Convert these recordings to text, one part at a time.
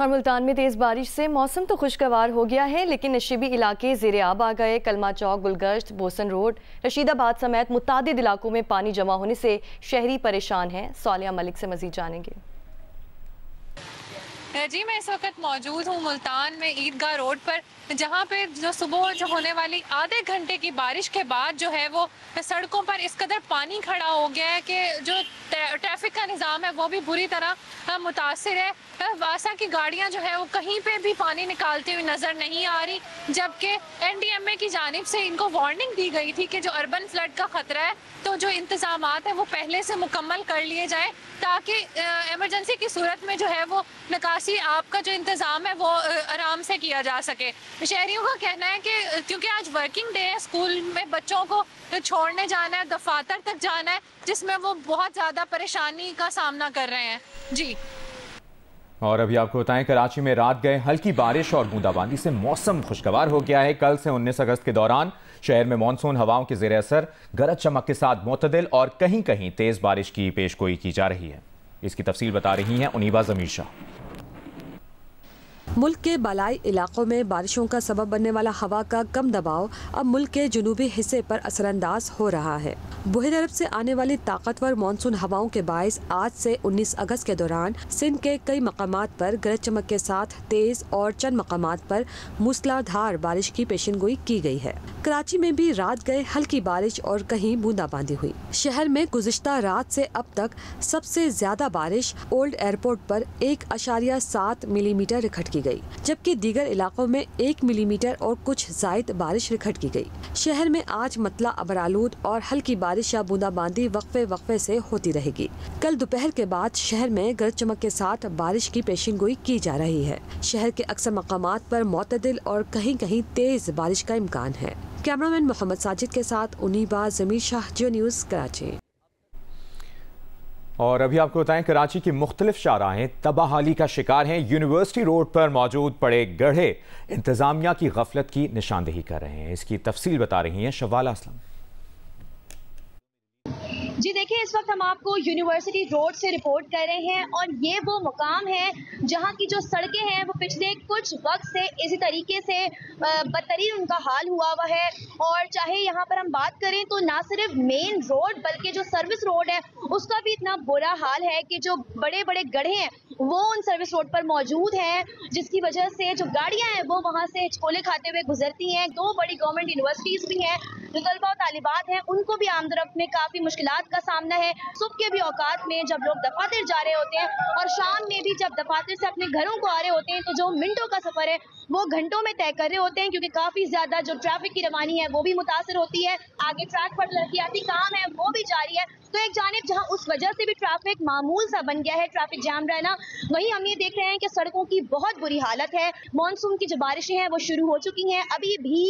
और मुल्तान में तेज़ बारिश से मौसम तो खुशगवार हो गया है, लेकिन नशीबी इलाके ज़ेरे आब आ गए। कलमा चौक, गुलगश्त, बोसन रोड, रशीदाबाद समेत मुतादिद इलाकों में पानी जमा होने से शहरी परेशान हैं। सालिया मलिक से मज़ीद जानेंगे। जी, मैं इस वक्त मौजूद हूँ मुल्तान में ईदगाह रोड पर, जहाँ पे जो सुबह जो होने वाली आधे घंटे की बारिश के बाद जो है वो सड़कों पर इस कदर पानी खड़ा हो गया है कि जो ट्रैफिक का निज़ाम है वो भी बुरी तरह मुतासिर है। वासा की गाड़ियाँ जो है वो कहीं पे भी पानी निकालती हुई नज़र नहीं आ रही, जबकि NDMA की जानिब से इनको वार्निंग दी गई थी कि जो अर्बन फ्लड का ख़तरा है तो जो इंतज़ाम हैं वो पहले से मुकम्मल कर लिए जाएँ, ताकि एमरजेंसी की सूरत में जो है वो निकासी आपका जो इंतज़ाम है वो आराम से किया जा सके। शहरियों का कहना है कि क्योंकि आज वर्किंग डे है, स्कूल में बच्चों को छोड़ने जाना है, दफातर तक जाना है, जिसमें वो बहुत ज़्यादा परेशानी का सामना कर रहे हैं। जी, और अभी आपको बताएं, कराची में रात गए हल्की बारिश और बूंदाबांदी से मौसम खुशगवार हो गया है। कल से 19 अगस्त के दौरान शहर में मॉनसून हवाओं के ज़ेरे असर गरज चमक के साथ मुतदिल और कहीं कहीं तेज़ बारिश की पेशगोई की जा रही है। इसकी तफसील बता रही हैं उनीबा ज़मीर शाह। मुल्क के बालाई इलाकों में बारिशों का सबब बनने वाला हवा का कम दबाव अब मुल्क के जुनूबी हिस्से पर असरअंदाज हो रहा है। बुहर अरब से आने वाली ताकतवर मानसून हवाओं के बायस आज से 19 अगस्त के दौरान सिंध के कई मकामात पर गरज चमक के साथ तेज़ और चंद मकामात पर मूसलाधार बारिश की पेशनगोई की गई है। कराची में भी रात गए हल्की बारिश और कहीं बूंदाबांदी हुई। शहर में गुज़िश्ता रात से अब तक सबसे ज्यादा बारिश ओल्ड एयरपोर्ट पर 1.7 मिलीमीटर रिखट की गई, जबकि दीगर इलाकों में 1 मिलीमीटर और कुछ जायद बारिश रिखट की गई। शहर में आज मतला अबरालूद और हल्की बारिश या बूंदाबांदी वक्फे वक्फे से होती रहेगी। कल दोपहर के बाद शहर में गरज चमक के साथ बारिश की पेशेंगोई की जा रही है। शहर के अक्सर मकामात पर मोतदिल और कहीं कहीं तेज बारिश का इम्कान है। कैमरामैन मोहम्मद साजिद के साथ उनीबा ज़मीर शाह, जियो न्यूज़, कराची। और अभी आपको बताएं, कराची की मुख्तलिफ शाहराहें तबाहाली का शिकार हैं। यूनिवर्सिटी रोड पर मौजूद पड़े गड्ढे इंतज़ामिया की गफलत की निशानदेही कर रहे हैं। इसकी तफसील बता रही हैं शवाला असलम। जी देखिए, इस वक्त हम आपको यूनिवर्सिटी रोड से रिपोर्ट कर रहे हैं और ये वो मुकाम है जहाँ की जो सड़कें हैं वो पिछले कुछ वक्त से इसी तरीके से बदतरीन उनका हाल हुआ हुआ है। और चाहे यहाँ पर हम बात करें तो ना सिर्फ मेन रोड बल्कि जो सर्विस रोड है उसका भी इतना बुरा हाल है कि जो बड़े बड़े गड्ढे हैं वो उन सर्विस रोड पर मौजूद हैं, जिसकी वजह से जो गाड़ियाँ हैं वो वहाँ से हिचकोले खाते हुए गुजरती हैं। दो बड़ी गवर्नमेंट यूनिवर्सिटीज़ भी हैं, जो तलबा और तालिबात हैं उनको भी आमदरफ्त में काफ़ी मुश्किलात का सामना है। सुबह के भी औकात में जब लोग दफातर जा रहे होते हैं और शाम में भी जब दफातर से अपने घरों को आ रहे होते हैं तो जो मिनटों का सफ़र है वो घंटों में तय कर रहे होते हैं, क्योंकि काफ़ी ज़्यादा जो ट्रैफिक की रवानी है वो भी मुतासर होती है। आगे ट्रैक पर तरक्याती काम है वो भी जारी है। तो एक जानिब जहाँ उस वजह से भी ट्रैफिक मामूल सा बन गया है, ट्रैफिक जाम रहना, वहीं हम ये देख रहे हैं कि सड़कों की बहुत बुरी हालत है। मानसून की जो बारिशें हैं वो शुरू हो चुकी हैं, अभी भी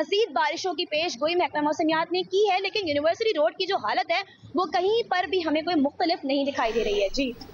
मज़ीद बारिशों की पेशगोई महकमा मौसमियात ने की है, लेकिन यूनिवर्सिटी रोड की जो हालत है वो कहीं पर भी हमें कोई मुख्तलिफ नहीं दिखाई दे रही है। जी